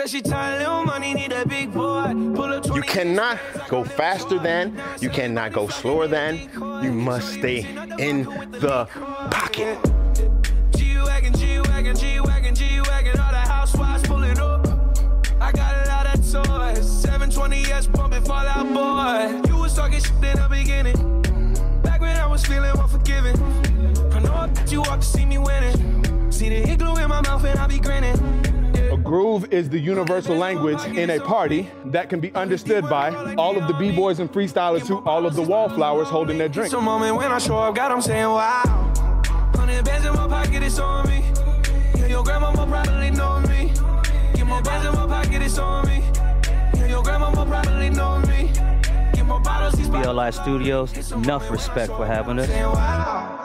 You cannot go faster than, you cannot go slower than, you must stay in the pocket. G-Wagon, G-Wagon, G-Wagon, G-Wagon, all the housewives pulling up. I got a lot of toys, 720s pumping Fallout Boy. You was talking shit in the beginning, back when I was feeling unforgiving. I know that you ought to see me winning, see the hit glue in my mouth and I be grinning. Groove is the universal language in a party that can be understood by all of the b-boys and freestylers to all of the wallflowers holding their drinks. Some moment when I show up, God, I'm saying wow. 100 bands in my pocket, it's on me. Yeah, your grandmama probably know me. Get more bands in my pocket, it's on me. Yeah, your grandmama probably know me. Get more bottles, CLI Studios, enough respect for having us.